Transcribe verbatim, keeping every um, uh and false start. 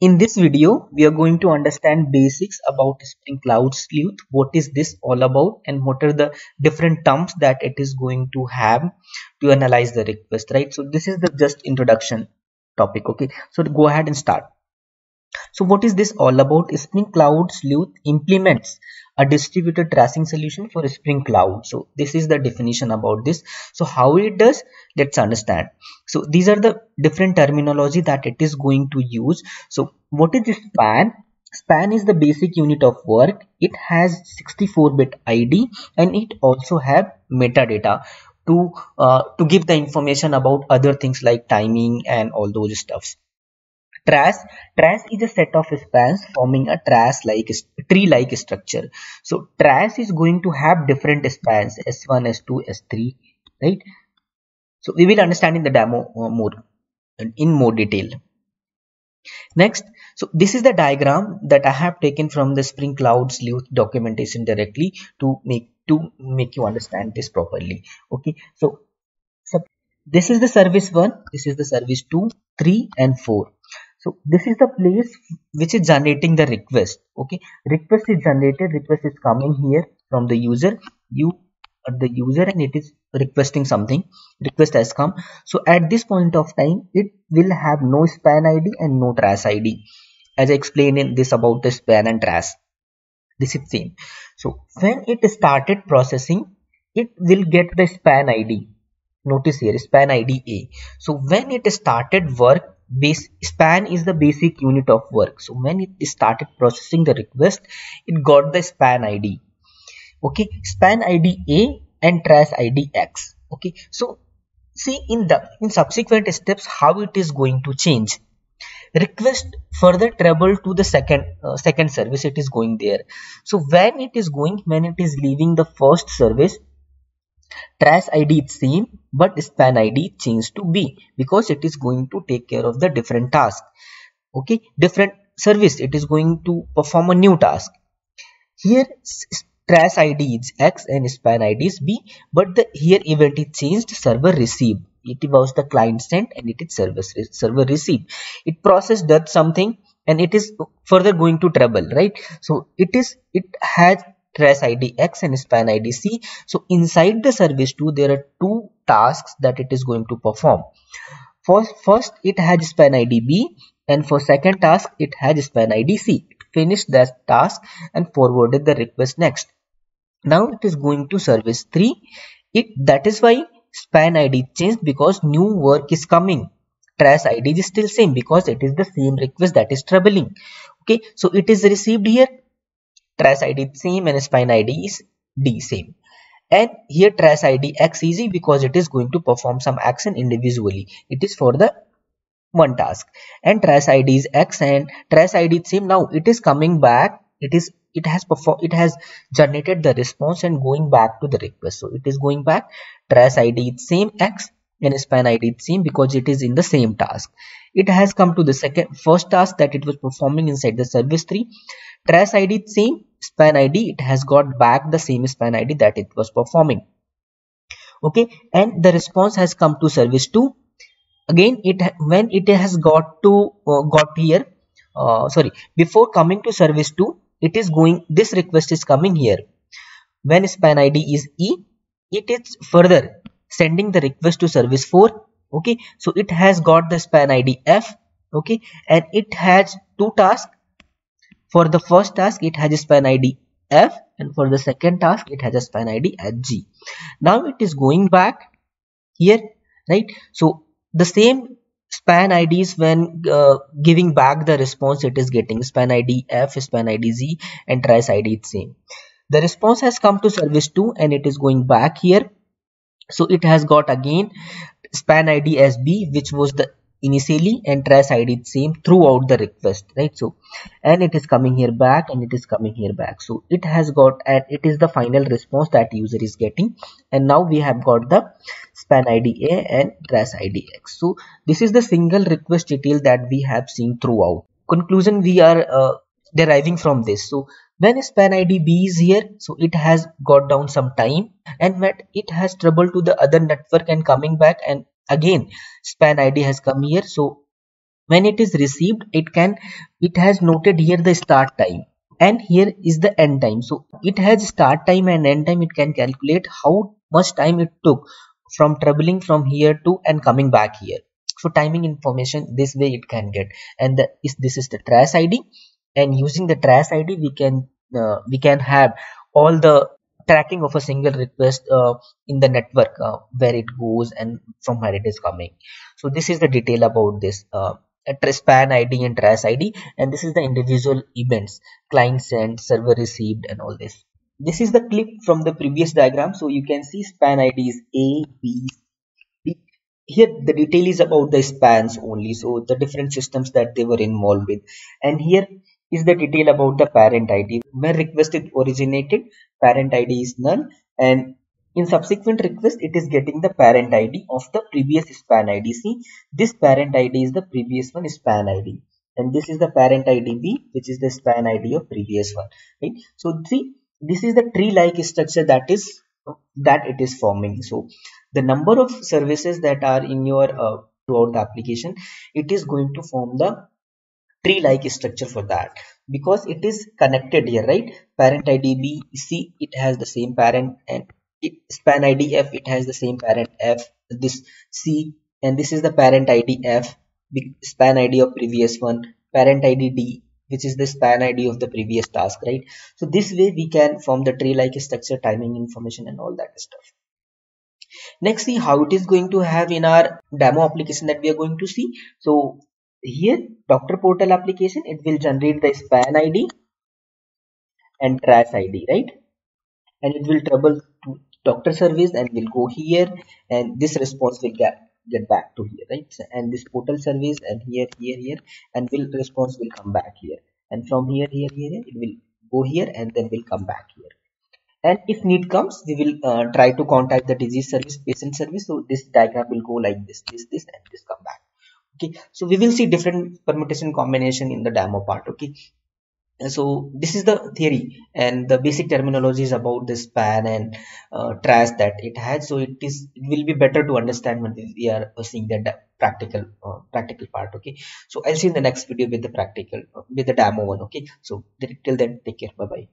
In this video, we are going to understand basics about Spring Cloud Sleuth. What is this all about and what are the different terms that it is going to have to analyze the request, right? So this is the just introduction topic, okay? So go ahead and start. So what is this all about? Spring Cloud Sleuth implements a distributed tracing solution for Spring Cloud. So this is the definition about this. So how it does, let's understand. So these are the different terminology that it is going to use. So what is span? Span is the basic unit of work. It has sixty-four bit I D and it also have metadata to uh, to give the information about other things like timing and all those stuffs. Trace. Trace is a set of spans forming a trace like tree like structure. So trace is going to have different spans S one, S two, S three, right? So we will understand in the demo more and in more detail. Next, so this is the diagram that I have taken from the Spring Cloud Sleuth documentation directly to make to make you understand this properly. Okay, so, so this is the service one, this is the service two, three, and four. So this is the place which is generating the request. Okay, request is generated, request is coming here from the user, you are the user and it is requesting something, request has come. So at this point of time, it will have no span I D and no trace I D. As I explained in this about the span and trace, this is same. So when it started processing, it will get the span I D. Notice here span I D A. So when it started work, Base, span is the basic unit of work. So when it started processing the request, it got the span I D. Okay, span I D A and trace I D X. Okay, so see in the in subsequent steps how it is going to change. Request further travel to the second uh, second service. It is going there. So when it is going, when it is leaving the first service, trace I D is same, but span I D changed to B because it is going to take care of the different task. Okay, different service, it is going to perform a new task. Here trace I D is X and span I D is B, but the here event is changed, server receive. It was the client sent and it is server, server receive. It processed that something and it is further going to trouble, right? So it is, it has trace I D X and span I D C. So inside the service two, there are two tasks that it is going to perform. For first, it has span I D B, and for second task, it has span I D C. It finished that task and forwarded the request next. Now it is going to service three. It that is why span I D changed because new work is coming. Trace I D is still same because it is the same request that is troubling. Okay, so it is received here. Trace I D is same and span I D is D same, and here trace I D X is easy because it is going to perform some action individually. It is for the one task, and trace I D is X and trace I D is same. Now it is coming back. It is it has perform it has generated the response and going back to the request. So it is going back. Trace I D is same X and span I D is same because it is in the same task. It has come to the second first task that it was performing inside the service three. Trace I D same, span I D it has got back the same span I D that it was performing. Okay, and the response has come to service two. Again, it when it has got to uh, got here, uh, sorry, before coming to service two, it is going. This request is coming here. When span I D is E, it is further sending the request to service four. Okay, so it has got the span I D F. Okay, and it has two tasks. For the first task, it has a span I D F, and for the second task, it has a span I D at G. Now it is going back here, right? So the same span I Ds when uh, giving back the response, it is getting span I D F, span I D Z, and trace I D is same. The response has come to service two, and it is going back here. So it has got again span I D as B, which was the initially, and trace I D is same throughout the request, right? So, and it is coming here back and it is coming here back. So it has got, and it is the final response that user is getting. And now we have got the span I D A and trace I D X. So this is the single request detail that we have seen throughout. Conclusion we are uh, deriving from this. So when span I D B is here, so it has got down some time and when it has trouble to the other network and coming back, and again span I D has come here. So When it is received, it can it has noted here the start time, and here is the end time. So it has start time and end time. It can calculate how much time it took from traveling from here to and coming back here. So timing information this way it can get, and the, is this is the trace I D, and using the trace I D we can uh, we can have all the tracking of a single request uh, in the network, uh, where it goes and from where it is coming. So this is the detail about this uh, span I D and trace I D, and this is the individual events, client sent, server received, and all this. This is the clip from the previous diagram. So you can see span I Ds A, B, C. Here the detail is about the spans only, so the different systems that they were involved with. And here is the detail about the parent I D. When request is originated, parent I D is null, and in subsequent request it is getting the parent I D of the previous span I D. See, this parent I D is the previous one span I D, and this is the parent I D B, which is the span I D of previous one, right? So see, this is the tree like structure that is that it is forming. So the number of services that are in your uh, throughout the application, it is going to form the tree like structure for that, because it is connected here, right? Parent I D B, C, it has the same parent, and it, span I D F, it has the same parent F, this C, and this is the parent I D F, span I D of previous one, parent I D D, which is the span I D of the previous task, right? So this way we can form the tree like structure, timing information, and all that stuff. Next, see how it is going to have in our demo application that we are going to see. So here, Doctor Portal application, it will generate the span I D and trace I D, right? And it will trouble to doctor service and will go here, and this response will get get back to here, right? And this portal service, and here, here, here, and will response will come back here, and from here, here, here, it will go here, and then will come back here. And if need comes, we will uh, try to contact the disease service, patient service. So this diagram will go like this, this, this, and this come back. Okay, so we will see different permutation combination in the demo part. Okay, so this is the theory, and the basic terminology is about the span and uh, trace that it has. So it is it will be better to understand when we are seeing the practical uh, practical part. Okay, so I'll see in the next video with the practical uh, with the demo one. Okay, so till then, take care. Bye bye.